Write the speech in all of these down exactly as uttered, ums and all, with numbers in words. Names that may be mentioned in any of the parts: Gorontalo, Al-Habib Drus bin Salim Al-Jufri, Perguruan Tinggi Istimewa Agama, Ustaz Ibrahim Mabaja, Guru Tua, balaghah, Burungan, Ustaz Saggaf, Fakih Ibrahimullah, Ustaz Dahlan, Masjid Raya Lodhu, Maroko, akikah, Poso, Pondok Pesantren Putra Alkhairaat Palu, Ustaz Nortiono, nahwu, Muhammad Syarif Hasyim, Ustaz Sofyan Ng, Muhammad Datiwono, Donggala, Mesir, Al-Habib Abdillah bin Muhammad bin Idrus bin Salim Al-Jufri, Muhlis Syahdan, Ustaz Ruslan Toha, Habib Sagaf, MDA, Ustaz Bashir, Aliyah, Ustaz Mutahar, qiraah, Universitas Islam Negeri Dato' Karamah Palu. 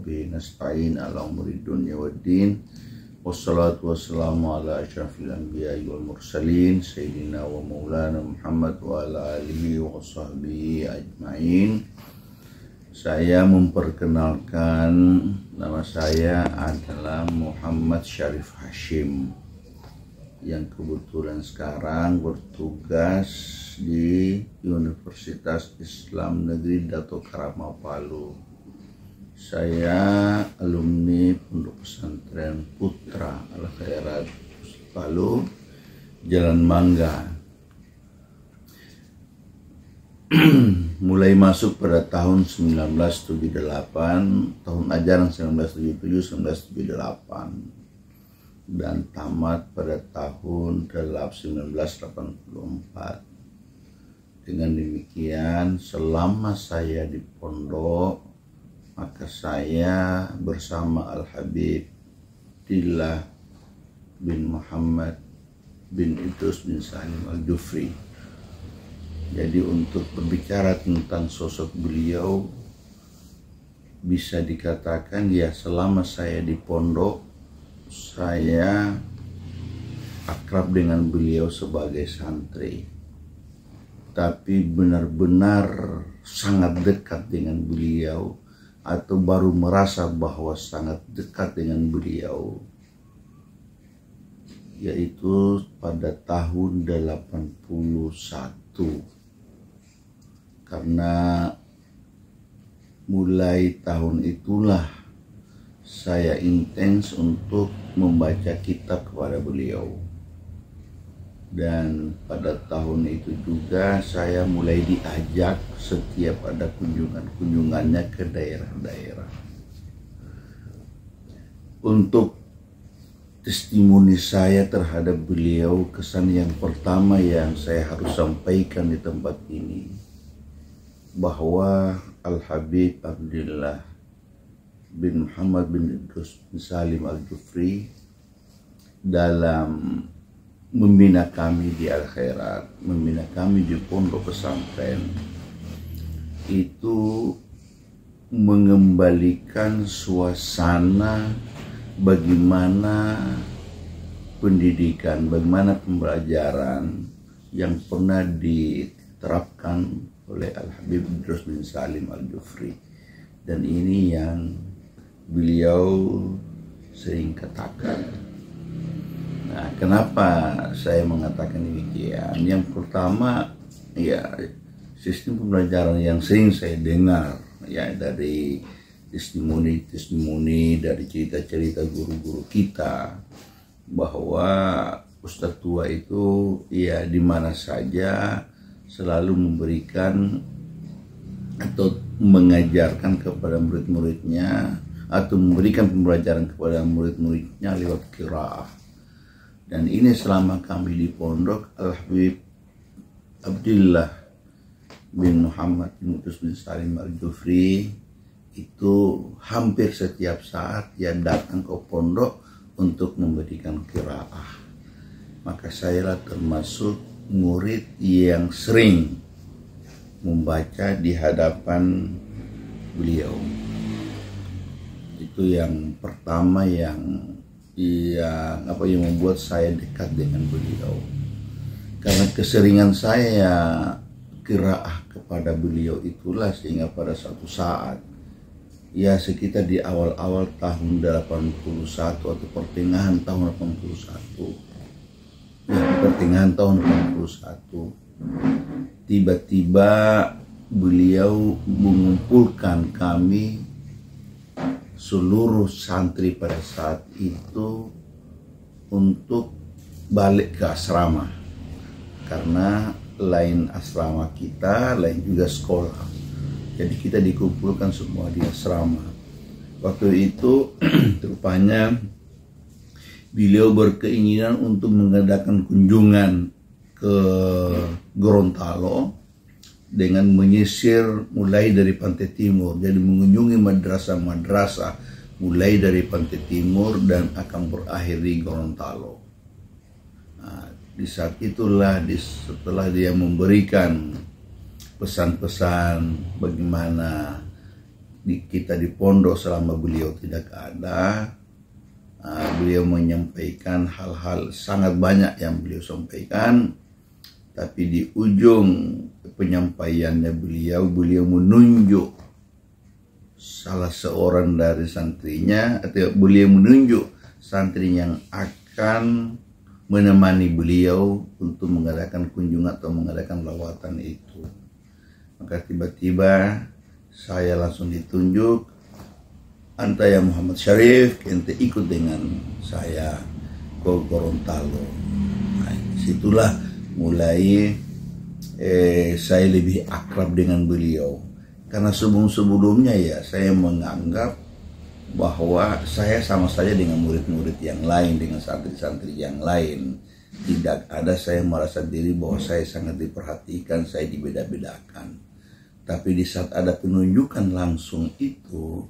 bihi nasta'in ala umuri dunya waddin. Wassalatu wassalamu ala asyrafil anbiya'i wal mursalin sayyidina wa maulana Muhammad wa ala alihi wa sahbihi ajmain. Saya memperkenalkan, nama saya adalah Muhammad Syarif Hasyim yang kebetulan sekarang bertugas di Universitas Islam Negeri Dato' Karamah Palu. Saya alumni Pondok Pesantren Putra Alkhairaat Palu, Jalan Mangga. Mulai masuk pada tahun seribu sembilan ratus tujuh puluh delapan, tahun ajaran seribu sembilan ratus tujuh puluh tujuh sampai seribu sembilan ratus tujuh puluh delapan. Dan tamat pada tahun seribu sembilan ratus delapan puluh empat. Dengan demikian, selama saya di pondok, maka saya bersama Al-Habib Abdillah bin Muhammad bin Idrus bin Salim Al-Jufri. Jadi untuk berbicara tentang sosok beliau, bisa dikatakan ya selama saya di pondok, saya akrab dengan beliau sebagai santri, tapi benar-benar sangat dekat dengan beliau, atau baru merasa bahwa sangat dekat dengan beliau, yaitu pada tahun delapan puluh satu. Karena mulai tahun itulah saya intens untuk membaca kitab kepada beliau. Dan pada tahun itu juga saya mulai diajak setiap ada kunjungan-kunjungannya ke daerah-daerah. Untuk testimoni saya terhadap beliau, kesan yang pertama yang saya harus sampaikan di tempat ini, bahwa Al-Habib Abdillah bin Muhammad bin Idrus bin Salim Al-Jufri dalam membina kami di Al-Khairat, membina kami di pondok pesantren, itu mengembalikan suasana bagaimana pendidikan, bagaimana pembelajaran yang pernah diterapkan oleh Al-Habib Drus bin Salim Al-Jufri. Dan ini yang beliau sering katakan. Nah, kenapa saya mengatakan demikian? Yang pertama, ya sistem pembelajaran yang sering saya dengar, ya dari testimoni-testimoni, dari cerita-cerita guru-guru kita, bahwa Ustadz tua itu ya dimana saja selalu memberikan atau mengajarkan kepada murid-muridnya, atau memberikan pembelajaran kepada murid-muridnya lewat qiraah. Dan ini selama kami di pondok, Al-Habib Abdillah bin Muhammad bin Idrus bin Salim Al-Jufri itu hampir setiap saat ia datang ke pondok untuk memberikan qiraah. Maka sayalah termasuk murid yang sering membaca di hadapan beliau. Itu yang pertama yang yang apa yang membuat saya dekat dengan beliau, karena keseringan saya qiraah kepada beliau itulah, sehingga pada satu saat ya sekitar di awal-awal tahun delapan puluh satu atau pertengahan tahun delapan puluh satu, ya pertengahan tahun delapan puluh satu, tiba-tiba beliau mengumpulkan kami seluruh santri pada saat itu untuk balik ke asrama, karena lain asrama kita, lain juga sekolah. Jadi kita dikumpulkan semua di asrama. Waktu itu rupanya beliau berkeinginan untuk mengadakan kunjungan ke Gorontalo dengan menyisir mulai dari pantai timur, jadi mengunjungi madrasah-madrasah mulai dari pantai timur dan akan berakhir di Gorontalo. Nah, di saat itulah di, setelah dia memberikan pesan-pesan bagaimana di, kita di pondok selama beliau tidak ada. Uh, beliau menyampaikan hal-hal sangat banyak yang beliau sampaikan, tapi di ujung penyampaiannya beliau, beliau menunjuk salah seorang dari santrinya, atau beliau menunjuk santri yang akan menemani beliau untuk mengadakan kunjungan atau mengadakan lawatan itu. Maka tiba-tiba saya langsung ditunjuk, "Anta ya Muhammad Syarif, ente ikut dengan saya ke Gorontalo." Nah, situlah mulai eh, saya lebih akrab dengan beliau. Karena sebelum-sebelumnya ya saya menganggap bahwa saya sama saja dengan murid-murid yang lain, dengan santri-santri yang lain. Tidak ada saya merasa diri bahwa saya sangat diperhatikan, saya dibeda-bedakan. Tapi di saat ada penunjukan langsung itu,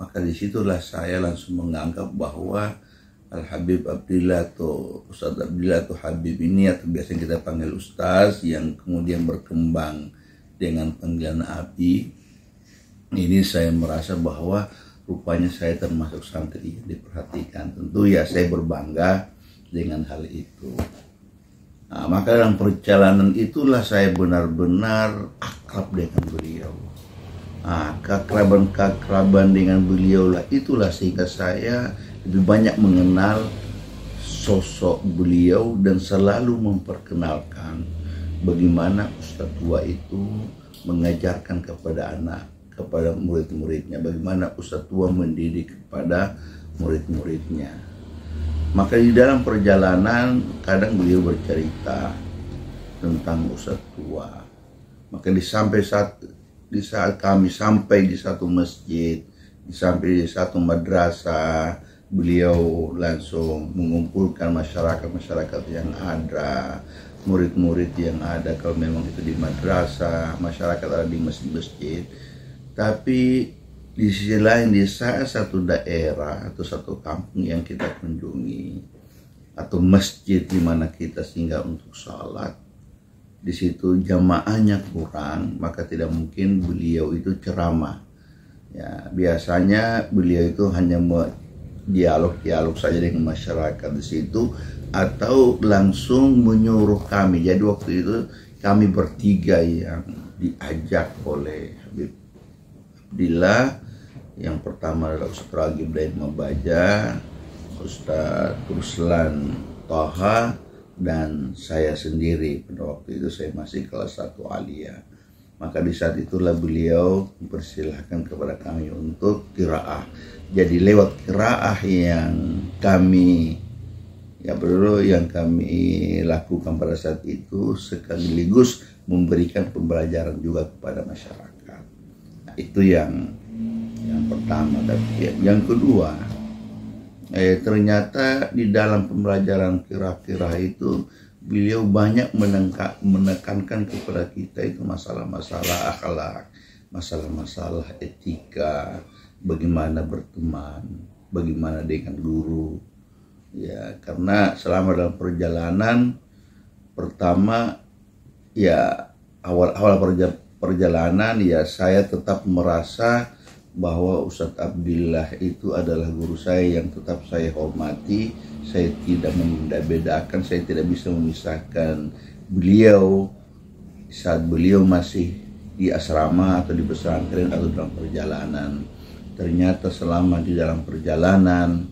maka disitulah saya langsung menganggap bahwa Al-Habib Abdillah atau Ustaz Abdillah atau Habib ini, atau biasanya kita panggil Ustaz, yang kemudian berkembang dengan panggilan Abi, ini saya merasa bahwa rupanya saya termasuk santri yang diperhatikan. Tentu ya saya berbangga dengan hal itu. Nah, maka dalam perjalanan itulah saya benar-benar akrab dengan beliau. Nah, keakraban-keakraban dengan beliau lah, itulah sehingga saya lebih banyak mengenal sosok beliau dan selalu memperkenalkan bagaimana Ustadz tua itu mengajarkan kepada anak, kepada murid-muridnya, bagaimana Ustadz tua mendidik kepada murid-muridnya. Maka di dalam perjalanan kadang beliau bercerita tentang Ustadz tua. Maka di sampai saat Di saat kami sampai di satu masjid, sampai di satu madrasah, beliau langsung mengumpulkan masyarakat-masyarakat yang ada, murid-murid yang ada, kalau memang itu di madrasah, masyarakat ada di masjid-masjid. Tapi di sisi lain, di saat satu daerah atau satu kampung yang kita kunjungi, atau masjid di mana kita singgah untuk sholat, di situ jamaahnya kurang, maka tidak mungkin beliau itu ceramah. Ya, biasanya beliau itu hanya dialog-dialog saja dengan masyarakat di situ, atau langsung menyuruh kami. Jadi waktu itu kami bertiga yang diajak oleh Habib Abdillah. Yang pertama adalah Ustaz Ibrahim Mabaja, Ustaz Ruslan Toha, dan saya sendiri. Pada waktu itu saya masih kelas satu aliyah. Maka di saat itulah beliau mempersilahkan kepada kami untuk qiraah. Jadi lewat qiraah yang kami ya bro, yang kami lakukan pada saat itu sekaligus memberikan pembelajaran juga kepada masyarakat. Nah, itu yang yang pertama. Tapi yang kedua, Eh, ternyata di dalam pembelajaran kira-kira itu beliau banyak menekankan kepada kita itu masalah-masalah akhlak, masalah-masalah etika, bagaimana berteman, bagaimana dengan guru. Ya, karena selama dalam perjalanan pertama ya awal-awal perja perjalanan ya saya tetap merasa bahwa Ustadz Abdillah itu adalah guru saya yang tetap saya hormati. Saya tidak membeda-bedakan, saya tidak bisa memisahkan beliau saat beliau masih di asrama atau di pesantren atau dalam perjalanan. Ternyata selama di dalam perjalanan,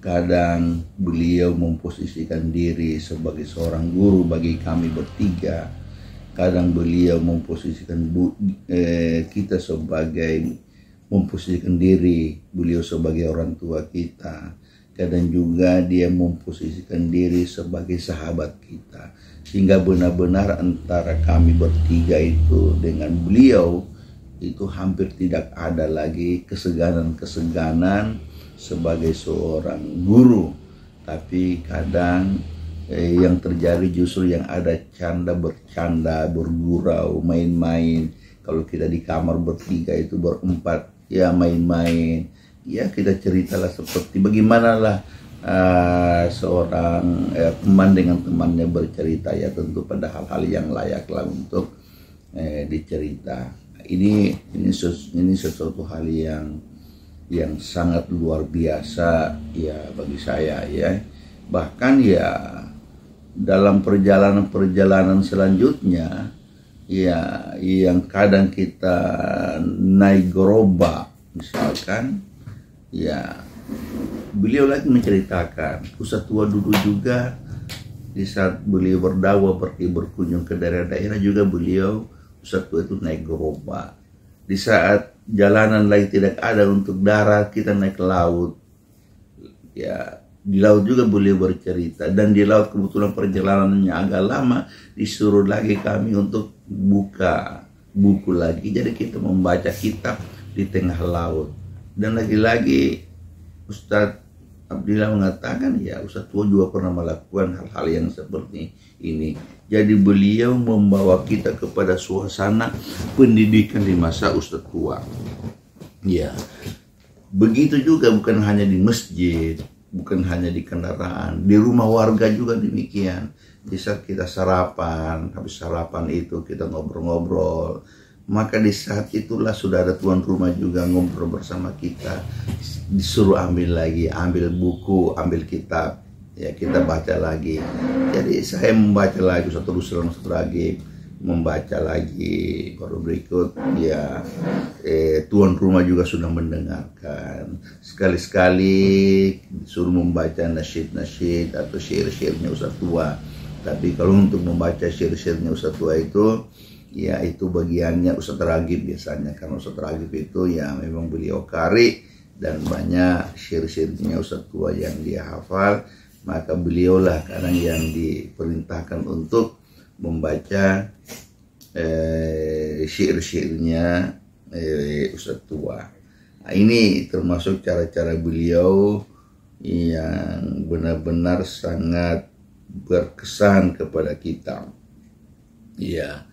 kadang beliau memposisikan diri sebagai seorang guru bagi kami bertiga, kadang beliau memposisikan bu, eh, kita sebagai memposisikan diri beliau sebagai orang tua kita, kadang juga dia memposisikan diri sebagai sahabat kita, sehingga benar-benar antara kami bertiga itu dengan beliau itu hampir tidak ada lagi keseganan-keseganan sebagai seorang guru. Tapi kadang eh, yang terjadi justru yang ada canda-bercanda, bergurau, main-main. Kalau kita di kamar bertiga itu berempat, ya main-main, ya kita ceritalah seperti bagaimanalah uh, seorang uh, teman dengan temannya bercerita, ya tentu pada hal-hal yang layaklah untuk uh, dicerita. ini ini ini sesuatu hal yang yang sangat luar biasa ya bagi saya ya. Bahkan ya dalam perjalanan-perjalanan selanjutnya ya yang kadang kita naik gerobak misalkan ya, beliau lagi menceritakan Ustaz tua dulu juga di saat beliau berdakwah pergi berkunjung ke daerah-daerah juga beliau Ustaz tua itu naik gerobak. Di saat jalanan lain tidak ada untuk darat, kita naik laut ya. Di laut juga boleh bercerita, dan di laut kebetulan perjalanannya agak lama, disuruh lagi kami untuk buka buku lagi. Jadi kita membaca kitab di tengah laut. Dan lagi-lagi Ustaz Abdillah mengatakan ya Ustaz tua juga pernah melakukan hal-hal yang seperti ini. Jadi beliau membawa kita kepada suasana pendidikan di masa Ustaz tua. Ya, begitu juga bukan hanya di masjid, bukan hanya di kendaraan, di rumah warga juga demikian. Di saat kita sarapan, habis sarapan itu kita ngobrol-ngobrol. Maka di saat itulah sudah ada tuan rumah juga ngobrol bersama kita. Disuruh ambil lagi, ambil buku, ambil kitab. Ya kita baca lagi. Jadi saya membaca lagi, Ustaz Ruslan Toha lagi membaca lagi, baru berikut ya eh, tuan rumah juga sudah mendengarkan. Sekali-sekali suruh membaca nasyid-nasyid atau syair-syairnya Ustaz tua. Tapi kalau untuk membaca syair-syairnya Ustaz tua itu ya itu bagiannya Ustaz Ragib biasanya, karena Ustaz Ragib itu ya memang beliau kari dan banyak syair-syairnya Ustaz tua yang dia hafal. Maka beliaulah kadang yang diperintahkan untuk membaca eh, syair-syairnya eh, Ustaz tua. Nah, ini termasuk cara-cara beliau yang benar-benar sangat berkesan kepada kita. Ya,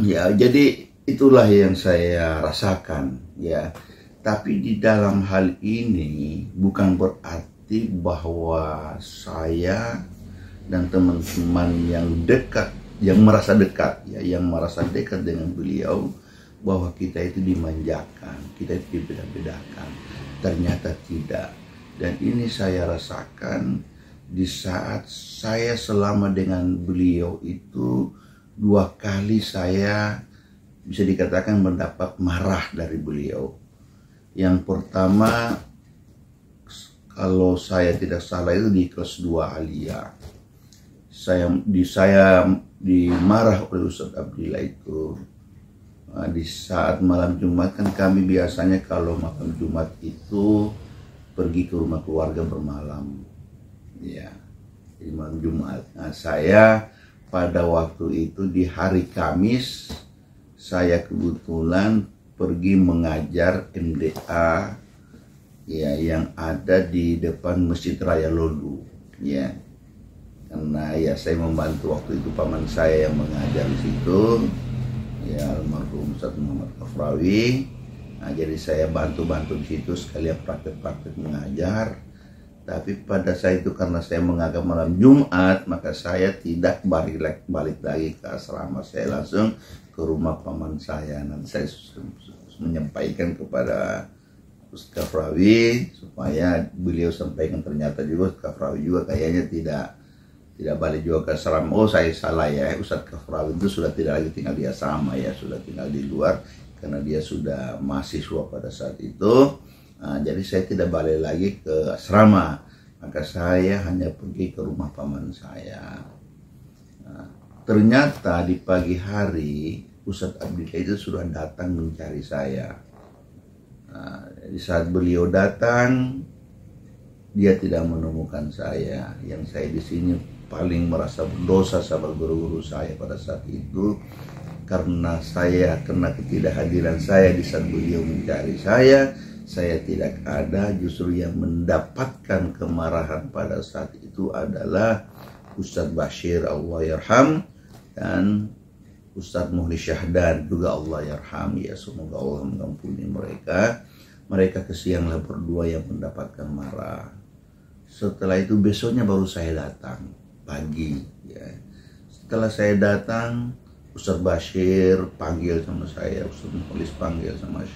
ya jadi itulah yang saya rasakan. Ya, tapi di dalam hal ini bukan berarti bahwa saya dan teman-teman yang dekat, yang merasa dekat, ya, yang merasa dekat dengan beliau, bahwa kita itu dimanjakan, kita itu dibeda-bedakan. Ternyata tidak. Dan ini saya rasakan di saat saya selama dengan beliau itu dua kali saya bisa dikatakan mendapat marah dari beliau. Yang pertama, kalau saya tidak salah itu di kelas dua aliyah. Saya di saya dimarah oleh Ustaz Abdillah itu di saat malam Jumat. Kan kami biasanya kalau malam Jumat itu pergi ke rumah keluarga bermalam ya di malam Jumat. Nah, saya pada waktu itu di hari Kamis saya kebetulan pergi mengajar M D A ya yang ada di depan Masjid Raya Lodhu ya. Karena ya saya membantu waktu itu paman saya yang mengajar di situ, ya almarhum Ustaz Muhammad Kafrawi. Nah, jadi saya bantu-bantu di situ sekalian praktek-praktek mengajar. Tapi pada saya itu karena saya mengajar malam Jumat, maka saya tidak balik balik lagi ke asrama. Saya langsung ke rumah paman saya. Nanti saya menyampaikan kepada Ustaz Kafrawi supaya beliau sampaikan. Ternyata juga Ustaz Kafrawi juga kayaknya tidak tidak balik juga ke asrama. Oh, saya salah ya, Ustaz Kafrawi itu sudah tidak lagi tinggal di asrama ya, sudah tinggal di luar karena dia sudah mahasiswa pada saat itu. Nah, jadi saya tidak balik lagi ke asrama, maka saya hanya pergi ke rumah paman saya. Nah, ternyata di pagi hari Ustaz Abdillah itu sudah datang mencari saya. Nah, di saat beliau datang, dia tidak menemukan saya. Yang saya di sini paling merasa berdosa sama guru-guru saya pada saat itu, karena saya karena ketidakhadiran saya di saat beliau mencari saya, saya tidak ada. Justru yang mendapatkan kemarahan pada saat itu adalah Ustaz Bashir Allah yarham dan Ustaz Muhlis Syahdan juga Allah yarham ya, semoga Allah mengampuni mereka. Mereka kesianglah berdua yang mendapatkan marah. Setelah itu besoknya baru saya datang pagi ya. Setelah saya datang, Ustaz Bashir panggil sama saya, Ustaz Muhlis panggil sama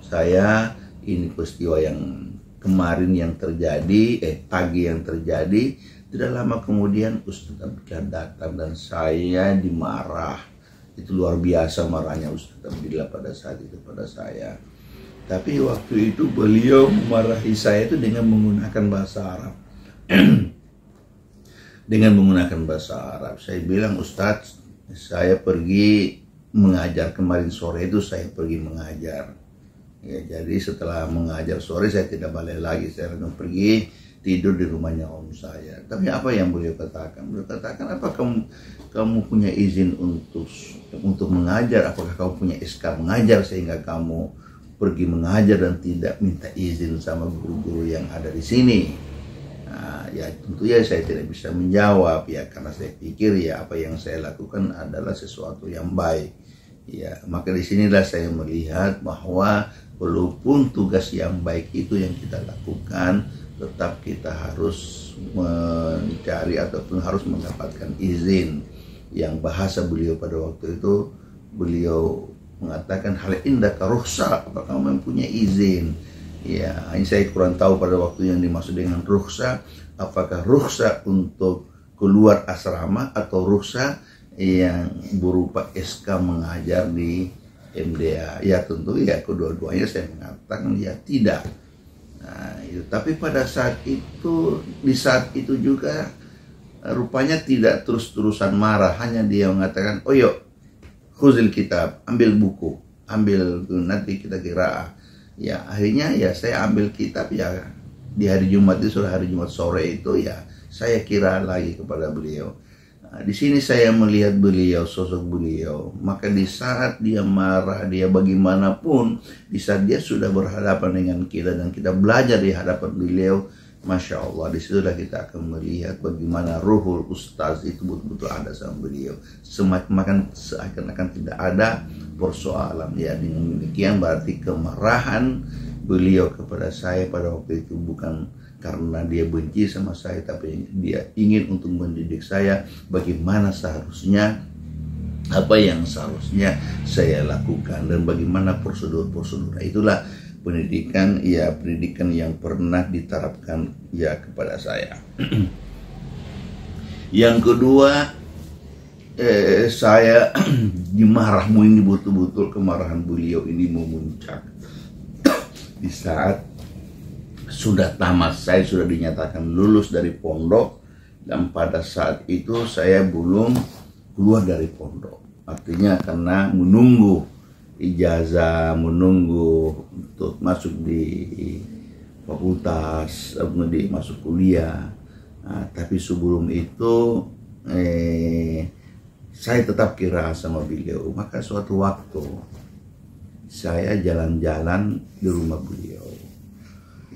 saya, ini peristiwa yang kemarin yang terjadi, eh pagi yang terjadi. Tidak lama kemudian Ustaz Abdillah datang dan saya dimarah. Itu luar biasa marahnya Ustaz Abdillah pada saat itu pada saya. Tapi waktu itu beliau memarahi saya itu dengan menggunakan bahasa Arab. Dengan menggunakan bahasa Arab, saya bilang, Ustaz, saya pergi mengajar kemarin sore itu saya pergi mengajar. Ya, jadi setelah mengajar sore saya tidak balik lagi, saya akan pergi tidur di rumahnya om saya. Tapi apa yang beliau katakan? Beliau katakan, apa kamu kamu punya izin untuk untuk mengajar? Apakah kamu punya S K mengajar sehingga kamu pergi mengajar dan tidak minta izin sama guru-guru yang ada di sini? Nah, ya tentunya saya tidak bisa menjawab ya, karena saya pikir ya apa yang saya lakukan adalah sesuatu yang baik ya. Maka disinilah saya melihat bahwa walaupun tugas yang baik itu yang kita lakukan, tetap kita harus mencari ataupun harus mendapatkan izin. Yang bahasa beliau pada waktu itu, beliau mengatakan, hal indah karuhsa, apakah kamu mempunyai izin? Ya, ini saya kurang tahu pada waktu yang dimaksud dengan rukhsah, apakah rukhsah untuk keluar asrama atau rukhsah yang berupa S K mengajar di M D A. Ya tentu ya kedua-duanya saya mengatakan ya tidak. Nah, itu. Tapi pada saat itu, di saat itu juga rupanya tidak terus-terusan marah, hanya dia mengatakan, oh yuk, khuzil kitab, ambil buku, ambil nanti kita kira. Ya akhirnya ya saya ambil kitab ya di hari Jumat itu, sore hari Jumat sore itu ya saya kira lagi kepada beliau. Nah, di sini saya melihat beliau, sosok beliau. Maka di saat dia marah, dia bagaimanapun, di saat dia sudah berhadapan dengan kita dan kita belajar di hadapan beliau, Masya Allah, disitulah kita akan melihat bagaimana ruhul ustaz itu betul-betul ada sama beliau. Semakin seakan-akan tidak ada persoalan. Ya, dengan demikian berarti kemarahan beliau kepada saya pada waktu itu bukan karena dia benci sama saya, tapi dia ingin untuk mendidik saya bagaimana seharusnya, apa yang seharusnya saya lakukan, dan bagaimana prosedur-prosedur. Itulah pendidikan, ya pendidikan yang pernah diterapkan ya kepada saya. Yang kedua, eh, saya dimarahmu ini betul-betul kemarahan beliau ini memuncak di saat sudah tamat, saya sudah dinyatakan lulus dari pondok, dan pada saat itu saya belum keluar dari pondok. Artinya karena menunggu ijazah, menunggu untuk masuk di fakultas, di masuk kuliah. Nah, tapi sebelum itu eh, saya tetap kira sama beliau. Maka suatu waktu saya jalan-jalan di rumah beliau.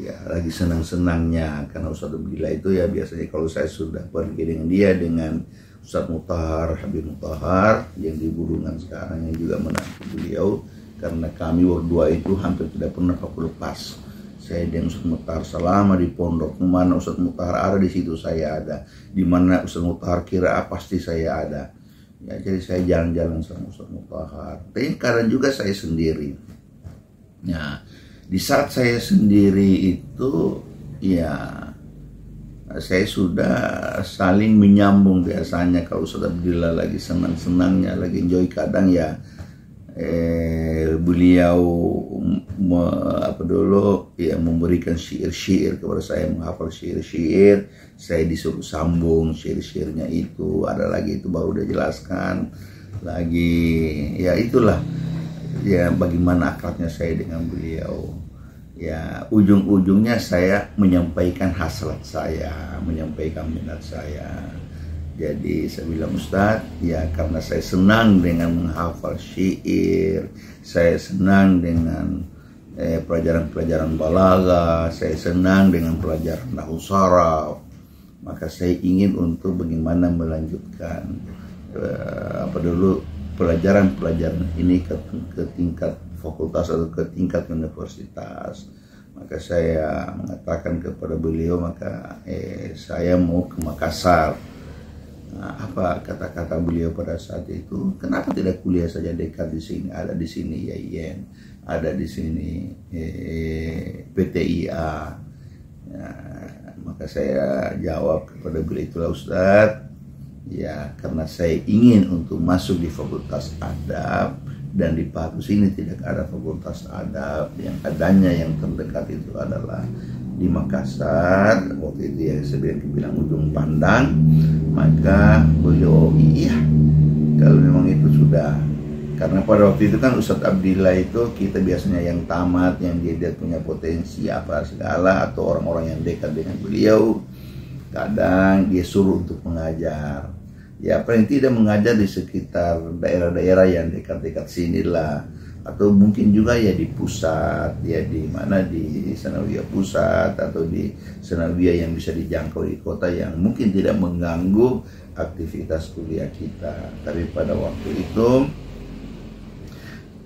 Ya lagi senang-senangnya, karena Ustaz Abdillah itu ya biasanya kalau saya sudah pergi dengan dia, dengan Ustaz Mutahar, Habib Mutahar yang di Burungan sekarang, yang juga menantu beliau, karena kami berdua itu hampir tidak pernah aku lepas. Saya dengan Ustaz Mutahar selama di pondok, kemana Ustaz Mutahar ada di situ saya ada, di mana Ustaz Mutahar kira pasti saya ada. Ya, jadi saya jalan-jalan sama Ustaz Mutahar. Tapi kadang juga saya sendiri. Nah, di saat saya sendiri itu, ya saya sudah saling menyambung biasanya kalau Ustaz Abdillah lagi senang-senangnya, lagi enjoy. Kadang ya eh, beliau me, apa dulu ya memberikan syair-syair kepada saya, menghafal syair-syair, saya disuruh sambung syair-syairnya itu, ada lagi itu baru dia jelaskan lagi. Ya itulah ya bagaimana akrabnya saya dengan beliau. Ya, ujung-ujungnya saya menyampaikan hasrat saya, menyampaikan minat saya. Jadi saya bilang, Ustaz, ya karena saya senang dengan menghafal syair, saya senang dengan eh, pelajaran-pelajaran balaghah, saya senang dengan pelajaran nahwu saraf, maka saya ingin untuk bagaimana melanjutkan eh, apa dulu pelajaran-pelajaran ini ke, ke tingkat fakultas atau ke tingkat universitas. Maka saya mengatakan kepada beliau, maka eh, saya mau ke Makassar. Nah, apa kata-kata beliau pada saat itu? Kenapa tidak kuliah saja dekat di sini? Ada di sini Y I N, ada di sini eh, P T I A. Nah, maka saya jawab kepada beliau, itulah Ustadz, ya karena saya ingin untuk masuk di Fakultas Adab, dan di Palu sini tidak ada Fakultas Adab, yang adanya yang terdekat itu adalah di Makassar, waktu itu yang sebenarnya bilang ujung pandang. Maka beliau iya kalau memang itu sudah, karena pada waktu itu kan Ustadz Abdillah itu kita biasanya yang tamat, yang dia, dia punya potensi apa segala, atau orang-orang yang dekat dengan beliau, kadang dia suruh untuk mengajar, ya paling tidak mengajar di sekitar daerah-daerah yang dekat-dekat sinilah, atau mungkin juga ya di pusat, ya di mana di Sanawiyah pusat atau di Sanawiyah yang bisa dijangkau di kota, yang mungkin tidak mengganggu aktivitas kuliah kita. Tapi pada waktu itu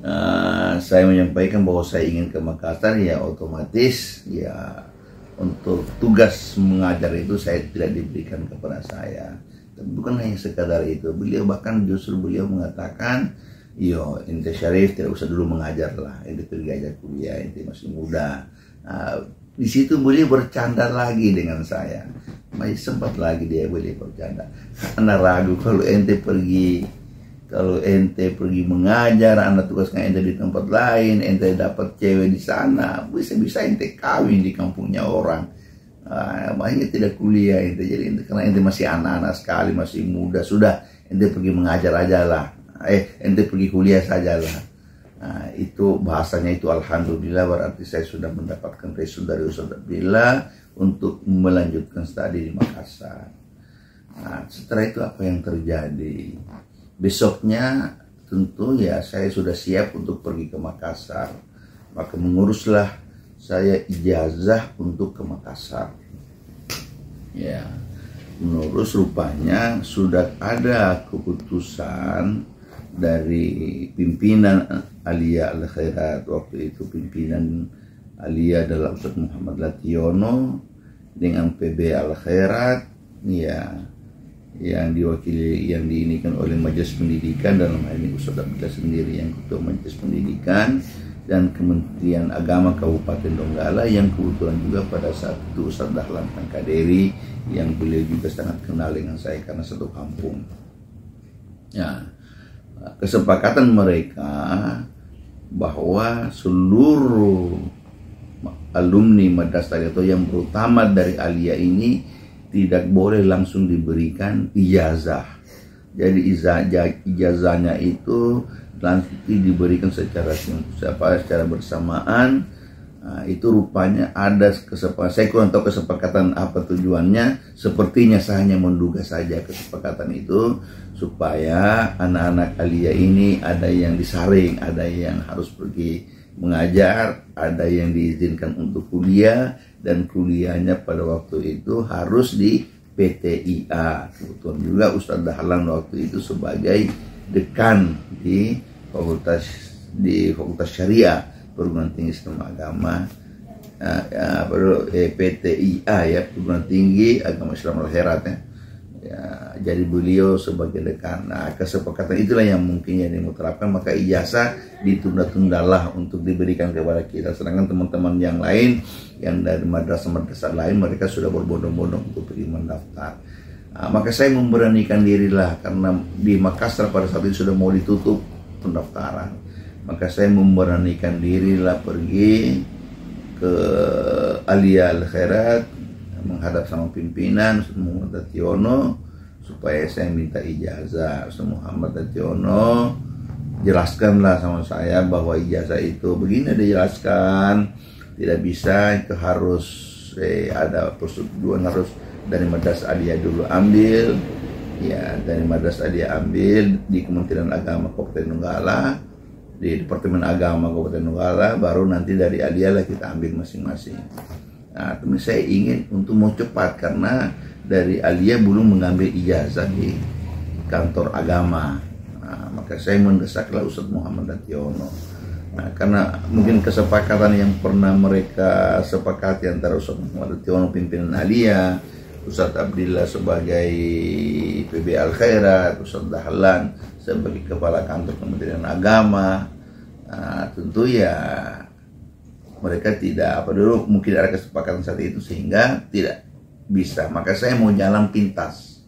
uh, saya menyampaikan bahwa saya ingin ke Makassar, ya otomatis ya untuk tugas mengajar itu saya tidak diberikan kepada saya. Tapi bukan hanya sekadar itu, beliau bahkan justru beliau mengatakan, yo, ente Syarif tidak usah dulu mengajar lah, ente pergi aja kuliah, ente masih muda. Nah, di situ beliau bercanda lagi dengan saya, masih sempat lagi dia boleh bercanda. Anda ragu kalau ente pergi, kalau ente pergi mengajar, anda tugasnya ente di tempat lain, ente dapat cewek di sana, bisa-bisa ente kawin di kampungnya orang. Nah, makanya tidak kuliah ente, jadi ente, karena ente masih anak-anak sekali, masih muda, sudah ente pergi mengajar aja lah. Eh, ente pergi kuliah sajalah. Nah, itu bahasanya itu alhamdulillah, berarti saya sudah mendapatkan restu dari Ustaz Abdillah untuk melanjutkan studi di Makassar. Nah, setelah itu apa yang terjadi? Besoknya tentu ya saya sudah siap untuk pergi ke Makassar. Maka menguruslah saya ijazah untuk ke Makassar. Ya, mengurus rupanya sudah ada keputusan dari pimpinan Aliyah Al-Khairat. Waktu itu pimpinan Aliyah adalah Ustaz Muhammad Datiwono dengan P B Al-Khairat, ya, yang diwakili, yang diinikan oleh Majelis Pendidikan, dalam hal ini Ustaz Abdillah sendiri yang ketua Majelis Pendidikan, dan Kementerian Agama Kabupaten Donggala, yang kebetulan juga pada saat itu Ustaz Dahlan Kaderi, yang beliau juga sangat kenal dengan saya karena satu kampung. Ya, kesepakatan mereka bahwa seluruh alumni madrasah itu yang berutama dari Aliyah ini tidak boleh langsung diberikan ijazah. Jadi ijazahnya itu langsung diberikan secara secara bersamaan. Nah, itu rupanya ada kesepakatan, saya kurang tahu kesepakatan apa tujuannya, sepertinya saya hanya menduga saja kesepakatan itu supaya anak-anak Aliyah ini ada yang disaring, ada yang harus pergi mengajar, ada yang diizinkan untuk kuliah, dan kuliahnya pada waktu itu harus di P T I A. Kebetulan juga Ustaz Dahlan waktu itu sebagai dekan di Fakultas di Fakultas Syariah Perguruan Tinggi Islam Agama, uh, uh, P T I A ya, Perguruan Tinggi Agama Islam Al-Khairat ya. Ya, jadi beliau sebagai dekan. Nah, kesepakatan itulah yang mungkin yang diterapkan, maka ijazah ditunda-tundalah untuk diberikan kepada kita. Sedangkan teman-teman yang lain yang dari madrasah-madrasah lain, mereka sudah berbondong-bondong untuk pergi mendaftar. Nah, maka saya memberanikan dirilah, karena di Makassar pada saat itu sudah mau ditutup pendaftaran. Maka saya memberanikan dirilah pergi ke Aliyah Al-Khairat, menghadap sama pimpinan Ustaz Muhammad Datiwono supaya saya minta ijazah. Ustaz Muhammad Datiwono jelaskanlah sama saya bahwa ijazah itu begini, dijelaskan tidak bisa, itu harus eh, ada persetujuan, harus dari madrasah Aliyah dulu ambil, ya dari madrasah Aliyah ambil di Kementerian Agama Kabupaten Donggala, di Departemen Agama Kabupaten Donggala, baru nanti dari Aliyah lah kita ambil masing-masing. Nah, tapi saya ingin untuk mau cepat karena dari Aliyah belum mengambil ijazah di kantor agama. Nah, maka saya mendesaklah Ustaz Muhammad Datiwono. Nah, karena mungkin kesepakatan yang pernah mereka sepakati antara Ustaz Muhammad Datiwono pimpinan Aliyah Ustaz Abdillah sebagai P B Al-Khairat, Ustaz Dahlan sebagai Kepala Kantor Kementerian Agama. Nah, tentu ya mereka tidak apa dulu mungkin ada kesepakatan saat itu sehingga tidak bisa. Maka saya mau jalan pintas.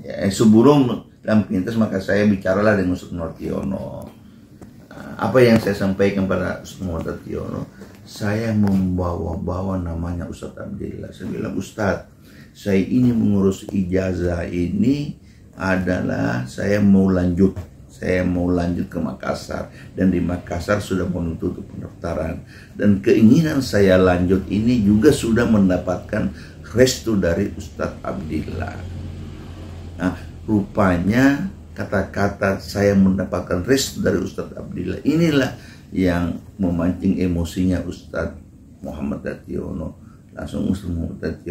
Ya, sebelum dalam pintas maka saya bicaralah dengan Ustaz Nortiono. Apa yang saya sampaikan kepada Ustaz Nortiono, saya membawa-bawa namanya Ustaz Abdillah. Saya bilang, Ustaz, saya ini mengurus ijazah ini adalah saya mau lanjut, saya mau lanjut ke Makassar, dan di Makassar sudah menutup pendaftaran, dan keinginan saya lanjut ini juga sudah mendapatkan restu dari Ustadz Abdillah. Nah, rupanya kata-kata saya mendapatkan restu dari Ustadz Abdillah inilah yang memancing emosinya Ustadz Muhammad Datiwono. Langsung Ustaz Mutahar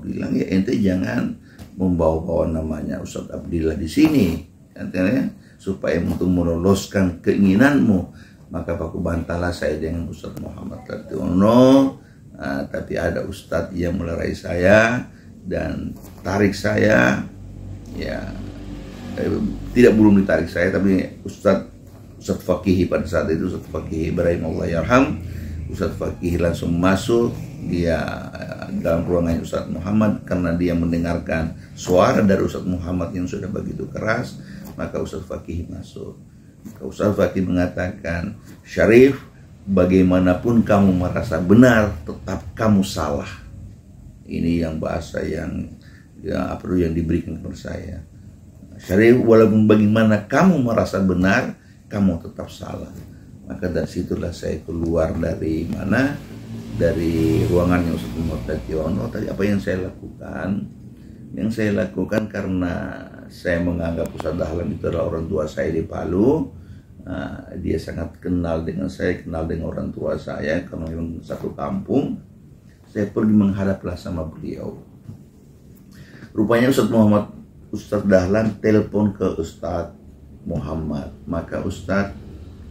bilang, ya ente jangan membawa-bawa namanya Ustaz Abdillah di sini, katanya, supaya untuk meloloskan keinginanmu. Maka paku bantalah saya dengan Ustaz Muhammad Datiwono. Nah, tapi ada Ustaz yang melerai saya dan tarik saya, ya eh, tidak belum ditarik saya, tapi Ustaz Ustaz Fakih pada saat itu Ustaz Fakih Ibrahimullah yarham. Ustaz Fakih langsung masuk dia dalam ruangan Ustaz Muhammad karena dia mendengarkan suara dari Ustaz Muhammad yang sudah begitu keras. Maka Ustaz Fakih masuk. Maka Ustaz Fakih mengatakan, Syarif, bagaimanapun kamu merasa benar, tetap kamu salah. Ini yang bahasa yang ya, apa yang diberikan kepada saya. Syarif, walaupun bagaimana kamu merasa benar, kamu tetap salah. Maka dari situlah saya keluar dari mana, dari ruangannya Ustaz Muhammad Datiwono. Tapi apa yang saya lakukan, yang saya lakukan karena saya menganggap Ustaz Dahlan itu adalah orang tua saya di Palu. Nah, dia sangat kenal dengan saya, kenal dengan orang tua saya karena memang satu kampung. Saya pergi menghadaplah sama beliau. Rupanya Ustaz Muhammad, Ustaz Dahlan telepon ke Ustaz Muhammad. Maka Ustaz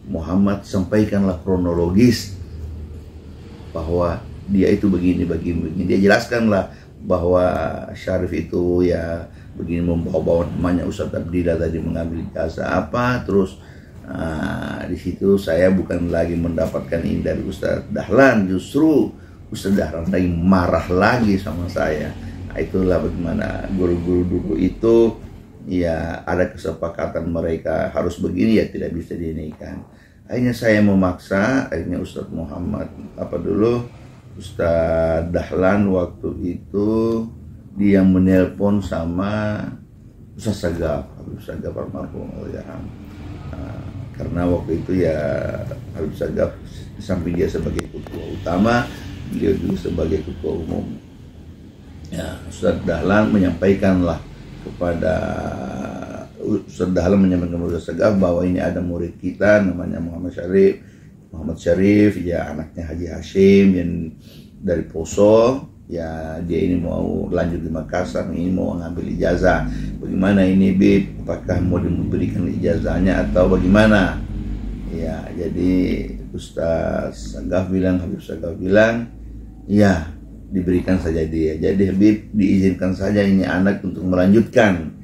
Muhammad sampaikanlah kronologis bahwa dia itu begini, begini, begini. Dia jelaskanlah bahwa Syarif itu ya begini membawa-bawa namanya Ustaz Abdillah tadi mengambil jasa apa. Terus uh, di situ saya bukan lagi mendapatkan ini dari Ustaz Dahlan, justru Ustaz Dahlan lagi marah lagi sama saya. Nah, itulah bagaimana guru-guru dulu itu ya ada kesepakatan mereka harus begini ya tidak bisa dinaikkan. Akhirnya saya memaksa, akhirnya Ustaz Muhammad apa dulu Ustaz Dahlan waktu itu dia menelpon sama Ustaz Saggaf, Habib Sagaf almarhum almarhum. Nah, karena waktu itu ya Habib Sagaf di samping dia sebagai ketua utama, beliau juga sebagai ketua umum. Ya, Ustaz Dahlan menyampaikanlah kepada Ustaz Dahlan menyampaikan kepada Ustaz Saggaf bahwa ini ada murid kita namanya Muhammad Syarif, Muhammad Syarif ya anaknya Haji Hasyim yang dari Poso, ya dia ini mau lanjut di Makassar, ini mau ngambil ijazah. Bagaimana ini Bib? Apakah mau diberikan ijazahnya atau bagaimana? Ya, jadi Ustaz Saggaf bilang, Habib Saggaf bilang, ya diberikan saja dia. Jadi Habib diizinkan saja ini anak untuk melanjutkan.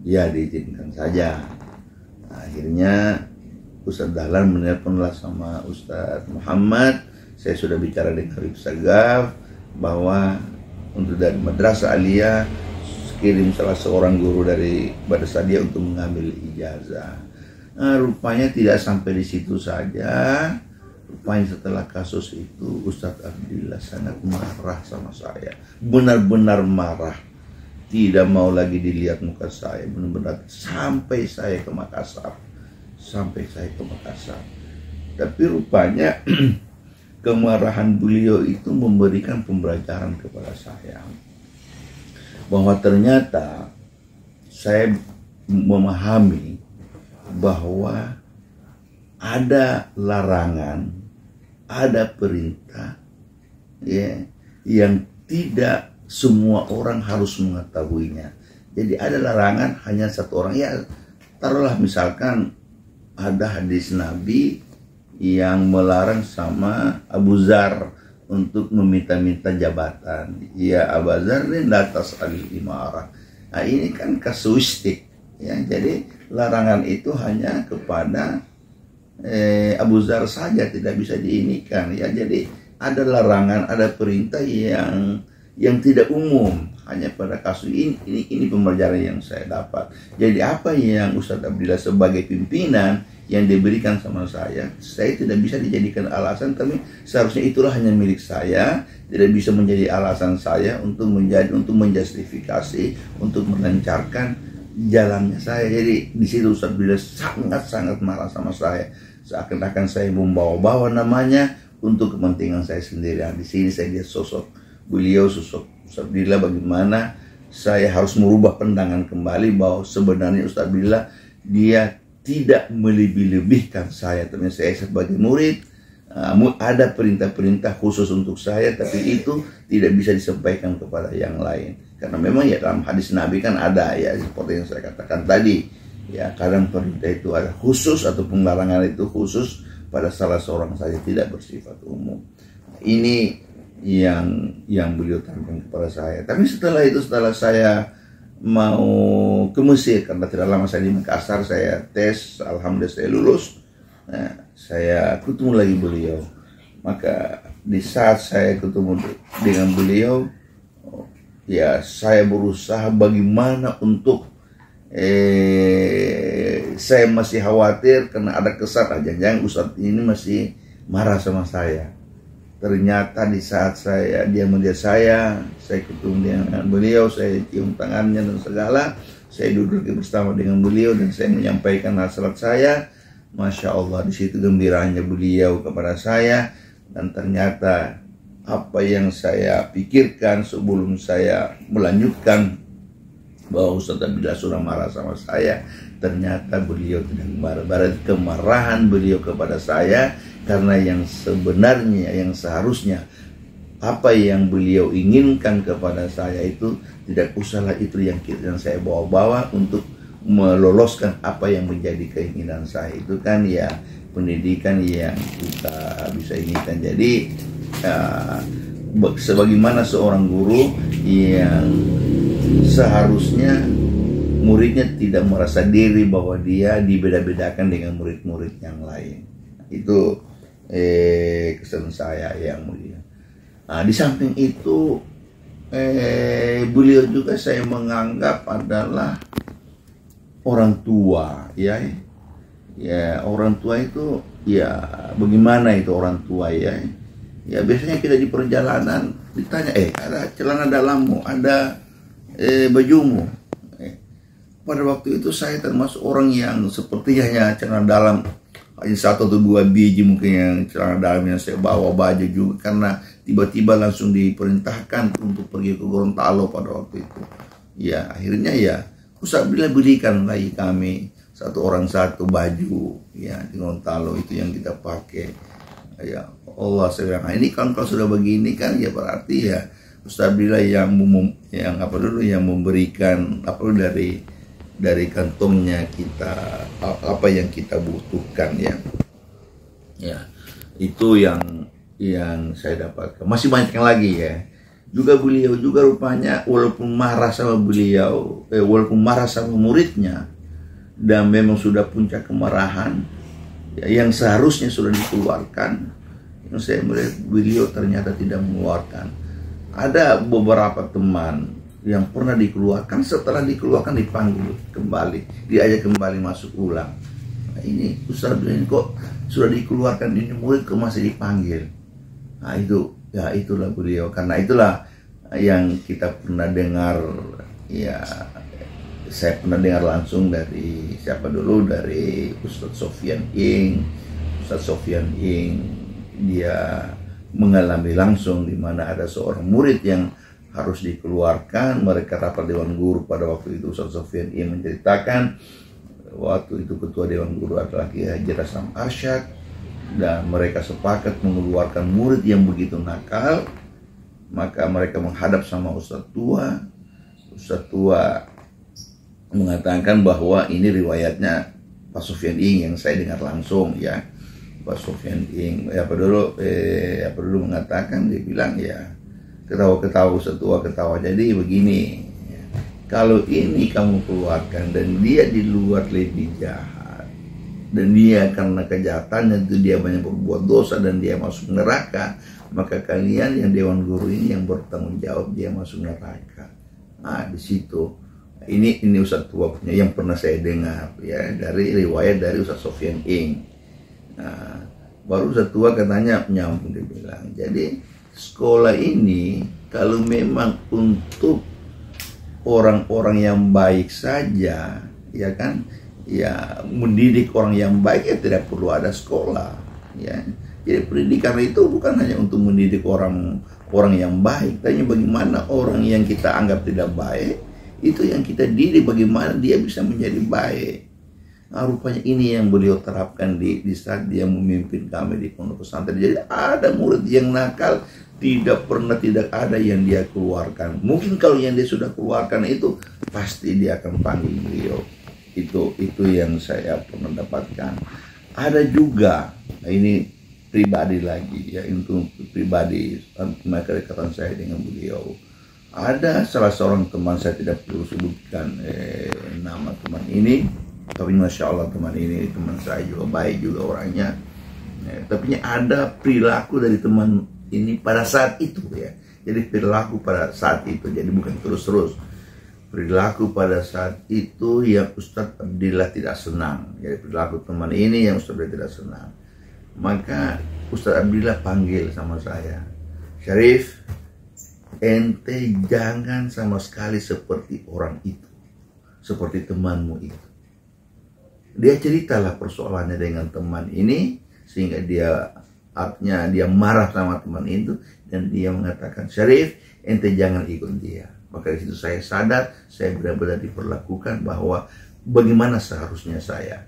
Ya diizinkan saja. Nah, akhirnya Ustaz Dahlan menelponlah sama Ustaz Muhammad. Saya sudah bicara dengan Habib Sagaf bahwa untuk dari Madrasah Aliyah kirim salah seorang guru dari Madrasah Aliyah untuk mengambil ijazah. Nah, rupanya tidak sampai di situ saja. Rupanya setelah kasus itu Ustaz Abdillah sangat marah sama saya, benar-benar marah, tidak mau lagi dilihat muka saya, benar-benar sampai saya ke Makassar, sampai saya ke Makassar. Tapi rupanya kemarahan beliau itu memberikan pembelajaran kepada saya bahwa ternyata saya memahami bahwa ada larangan, ada perintah ya, yang tidak semua orang harus mengetahuinya. Jadi ada larangan hanya satu orang. Ya taruhlah misalkan ada hadis Nabi yang melarang sama Abu Dzar untuk meminta-minta jabatan. Ya Aba Dzarrin la tas'alil imarah. Nah, ini kan kasuistik ya. Jadi larangan itu hanya kepada eh, Abu Dzar saja, tidak bisa diinikan ya. Jadi ada larangan, ada perintah yang yang tidak umum hanya pada kasus ini. Ini, ini pembelajaran yang saya dapat. Jadi apa yang Ustaz Abdillah sebagai pimpinan yang diberikan sama saya, saya tidak bisa dijadikan alasan, tapi seharusnya itulah hanya milik saya, tidak bisa menjadi alasan saya untuk menjadi untuk menjustifikasi, untuk melancarkan jalannya saya. Jadi di situ Ustaz Abdillah sangat-sangat marah sama saya, seakan-akan saya membawa-bawa namanya untuk kepentingan saya sendiri. Nah, di sini saya lihat sosok beliau, sosok Ustaz Abdillah, bagaimana saya harus merubah pandangan kembali bahwa sebenarnya Ustaz Abdillah dia tidak melebih-lebihkan saya. Ternyata saya sebagai murid, ada perintah-perintah khusus untuk saya, tapi itu tidak bisa disampaikan kepada yang lain. Karena memang ya dalam hadis Nabi kan ada ya, seperti yang saya katakan tadi. Ya kadang perintah itu ada khusus atau penglarangan itu khusus pada salah seorang saja, tidak bersifat umum. Ini yang yang beliau tampilkan kepada saya. Tapi setelah itu, setelah saya mau ke Mesir, karena tidak lama saya di Makassar, saya tes, alhamdulillah saya lulus. Nah, saya ketemu lagi beliau. Maka di saat saya ketemu dengan beliau, ya saya berusaha bagaimana untuk eh, saya masih khawatir karena ada kesan jangan-jangan Ustadz ini masih marah sama saya. Ternyata di saat saya dia melihat saya, saya ketemu dengan beliau, saya cium tangannya dan segala, saya duduk bersama dengan beliau dan saya menyampaikan hasrat saya. Masya Allah, di situ gembiranya beliau kepada saya. Dan ternyata apa yang saya pikirkan sebelum saya melanjutkan bahwa Ustaz Abdillah sudah marah sama saya, ternyata beliau tidak marah-marah. Kemarahan beliau kepada saya karena yang sebenarnya, yang seharusnya, apa yang beliau inginkan kepada saya itu tidak usahlah itu yang kita, yang saya bawa-bawa untuk meloloskan apa yang menjadi keinginan saya. Itu kan ya pendidikan yang kita bisa inginkan. Jadi uh, sebagaimana seorang guru yang seharusnya muridnya tidak merasa diri bahwa dia dibeda-bedakan dengan murid-murid yang lain. Itu eh, kesan saya yang mulia. Nah, di samping itu eh, beliau juga saya menganggap adalah orang tua, ya, ya orang tua itu ya bagaimana itu orang tua ya, ya biasanya kita di perjalanan ditanya eh ada celana dalammu, ada eh, bajumu. Eh, pada waktu itu saya termasuk orang yang sepertinya hanya celana dalam. Satu atau dua biji mungkin yang celana dalamnya saya bawa, baju juga karena tiba-tiba langsung diperintahkan untuk pergi ke Gorontalo pada waktu itu. Ya akhirnya ya Ustaz Abdillah belikan lagi kami satu orang satu baju ya di Gorontalo itu yang kita pakai. Ya Allah, saya bilang ini kan kalau sudah begini kan ya berarti ya Ustaz Abdillah yang mem yang apa dulu yang memberikan apa dulu dari dari kantongnya kita apa yang kita butuhkan ya. Ya itu yang yang saya dapatkan. Masih banyak yang lagi ya. Juga beliau juga rupanya walaupun marah sama beliau, eh, walaupun marah sama muridnya dan memang sudah puncak kemarahan ya, yang seharusnya sudah dikeluarkan, yang saya melihat beliau ternyata tidak mengeluarkan. Ada beberapa teman yang pernah dikeluarkan, setelah dikeluarkan dipanggil kembali, diajak kembali masuk ulang. Nah, ini Ustaz bilang kok sudah dikeluarkan ini murid kok masih dipanggil. Nah itu ya itulah beliau, karena itulah yang kita pernah dengar ya, saya pernah dengar langsung dari siapa dulu, dari Ustaz Sofyan Ng. Ustaz Sofyan Ng dia mengalami langsung di mana ada seorang murid yang harus dikeluarkan. Mereka rapat Dewan Guru pada waktu itu. Ustaz Sofyan Ng menceritakan waktu itu ketua Dewan Guru adalah Kiai Jarasam Asyad dan mereka sepakat mengeluarkan murid yang begitu nakal. Maka mereka menghadap sama Ustaz Tua. Ustaz Tua mengatakan bahwa ini riwayatnya Pak Sofyan Ng yang saya dengar langsung ya. Pak Sofyan Ng, ya apa dulu, eh, apa dulu mengatakan, dia bilang ya ketawa-ketawa setua ketawa. Jadi begini, ya, kalau ini kamu keluarkan dan dia di luar lebih jahat, dan dia karena kejahatannya itu dia banyak berbuat dosa dan dia masuk neraka, maka kalian yang Dewan Guru ini yang bertanggung jawab dia masuk neraka. Nah di situ ini ini Ustaz tua punya yang pernah saya dengar ya dari riwayat dari Ustaz Sofyan Ng. Nah, baru Ustaz tua katanya menyambung, dia bilang, jadi sekolah ini kalau memang untuk orang-orang yang baik saja, ya kan, ya mendidik orang yang baik ya tidak perlu ada sekolah, ya. Jadi pendidikan itu bukan hanya untuk mendidik orang orang yang baik, tapi bagaimana orang yang kita anggap tidak baik itu yang kita didik, bagaimana dia bisa menjadi baik. Nah, rupanya ini yang beliau terapkan di, di saat dia memimpin kami di pondok pesantren. Jadi ada murid yang nakal, tidak pernah tidak ada yang dia keluarkan. Mungkin kalau yang dia sudah keluarkan itu pasti dia akan panggil beliau. Itu itu yang saya pernah dapatkan. Ada juga, nah ini pribadi lagi ya, untuk pribadi kedekatan saya dengan beliau. Ada salah seorang teman, saya tidak perlu sebutkan eh, nama teman ini. Tapi Masya Allah teman ini, teman saya juga baik juga orangnya, ya. Tapi ada perilaku dari teman ini pada saat itu ya. Jadi perilaku pada saat itu, jadi bukan terus-terus. Perilaku pada saat itu yang Ustaz Abdillah tidak senang. Jadi perilaku teman ini yang Ustaz Abdillah tidak senang. Maka Ustaz Abdillah panggil sama saya, Syarif, ente jangan sama sekali seperti orang itu, seperti temanmu itu. Dia ceritalah persoalannya dengan teman ini, sehingga dia artinya dia marah sama teman itu, dan dia mengatakan, Syarif, ente jangan ikut dia. Maka di situ saya sadar, saya benar-benar diperlakukan bahwa bagaimana seharusnya saya.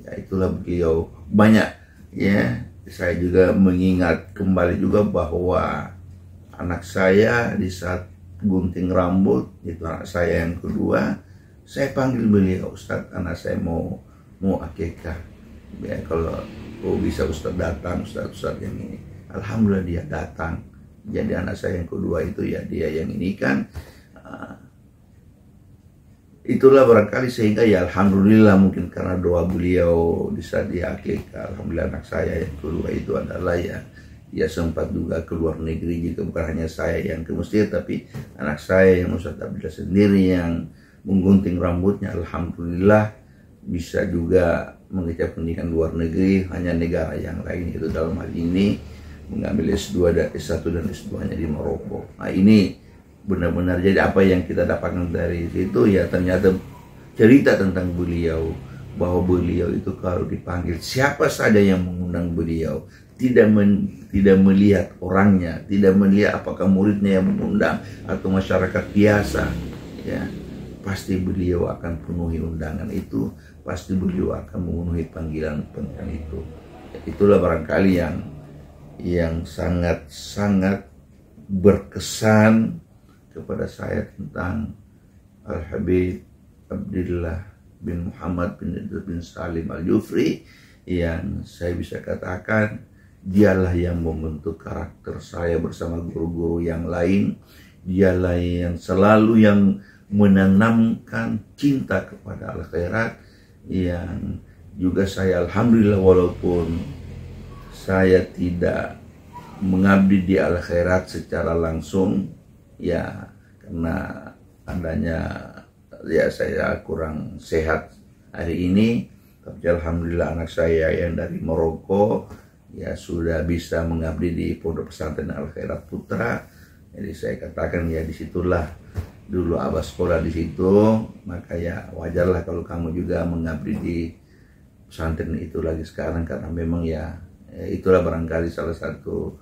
Ya, itulah beliau banyak ya. Saya juga mengingat kembali juga bahwa anak saya di saat gunting rambut, itu anak saya yang kedua, saya panggil beliau, Ustaz, anak saya mau mau akikah, ya, kalau oh bisa Ustaz datang, Ustaz Ustaz yang ini. Alhamdulillah dia datang. Jadi anak saya yang kedua itu ya dia yang ini kan. Uh, itulah barangkali sehingga ya alhamdulillah mungkin karena doa beliau bisa dia akikah. Alhamdulillah anak saya yang kedua itu adalah ya dia sempat juga keluar negeri, jika bukan hanya saya yang ke Mesir, tapi anak saya yang Ustaz Abdillah sendiri yang menggunting rambutnya, alhamdulillah bisa juga mengejar pendidikan luar negeri, hanya negara yang lain, itu dalam hal ini mengambil S dua dan S satu dan S dua nya di Maroko. Nah ini benar-benar, jadi apa yang kita dapatkan dari situ ya ternyata cerita tentang beliau, bahwa beliau itu kalau dipanggil siapa saja yang mengundang beliau, tidak men, tidak melihat orangnya, tidak melihat apakah muridnya yang mengundang atau masyarakat biasa, ya pasti beliau akan penuhi undangan itu, pasti beliau akan memenuhi panggilan-panggilan itu. Itulah barangkali yang yang sangat-sangat berkesan kepada saya tentang Al-Habib Abdillah bin Muhammad bin Idrus bin Salim Al-Jufri, yang saya bisa katakan dialah yang membentuk karakter saya bersama guru-guru yang lain. Dialah yang selalu yang menanamkan cinta kepada Al-Khairat, yang juga saya alhamdulillah walaupun saya tidak mengabdi di Al-Khairat secara langsung ya, karena adanya ya saya kurang sehat hari ini, tapi alhamdulillah anak saya yang dari Maroko ya sudah bisa mengabdi di Pondok Pesantren Al-Khairat Putra. Jadi saya katakan ya disitulah dulu abah sekolah di situ, maka ya wajarlah kalau kamu juga mengabdi di pesantren itu lagi sekarang, karena memang ya itulah barangkali salah satu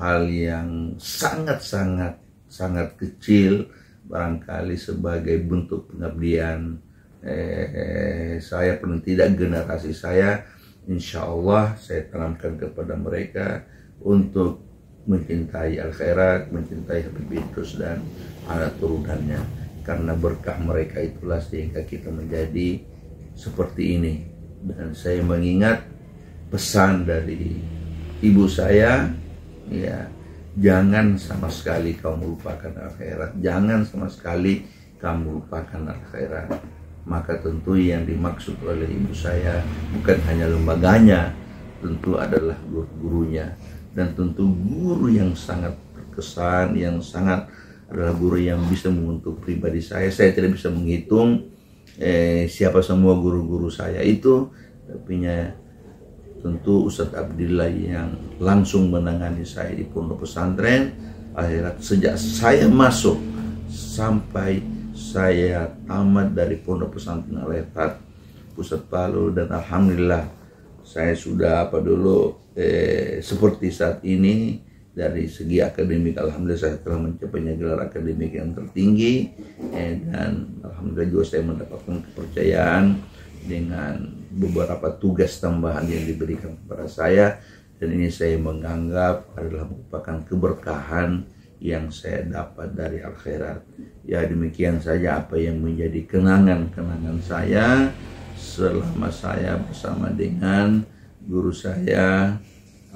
hal yang sangat-sangat sangat kecil barangkali sebagai bentuk pengabdian eh, eh, saya, paling tidak generasi saya, insya Allah saya tanamkan kepada mereka untuk mencintai Al-Khairat, mencintai Habib Drus dan anak turunannya, karena berkah mereka itulah sehingga kita menjadi seperti ini. Dan saya mengingat pesan dari ibu saya, ya, jangan sama sekali kamu lupakan akhirat, jangan sama sekali kamu lupakan akhirat. Maka tentu yang dimaksud oleh ibu saya bukan hanya lembaganya, tentu adalah guru-gurunya, dan tentu guru yang sangat berkesan, yang sangat adalah guru yang bisa membentuk pribadi saya. Saya tidak bisa menghitung eh, siapa semua guru-guru saya itu, tapi tentu Ustaz Abdillah yang langsung menangani saya di pondok pesantren akhirat sejak saya masuk sampai saya tamat dari pondok pesantren Al-Khairat pusat Palu. Dan alhamdulillah saya sudah apa dulu eh, seperti saat ini. Dari segi akademik, alhamdulillah saya telah mencapainya gelar akademik yang tertinggi, eh, dan alhamdulillah juga saya mendapatkan kepercayaan dengan beberapa tugas tambahan yang diberikan kepada saya. Dan ini saya menganggap adalah merupakan keberkahan yang saya dapat dari Al-Khairat. Ya, demikian saja apa yang menjadi kenangan-kenangan saya selama saya bersama dengan guru saya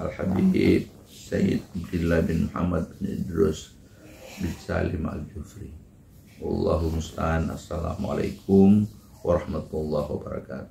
Al-Habib Syarif Abdillah bin Muhammad bin Idrus bin Salim Al-Jufri. Wallahu musta'an. Assalamualaikum warahmatullahi wabarakatuh.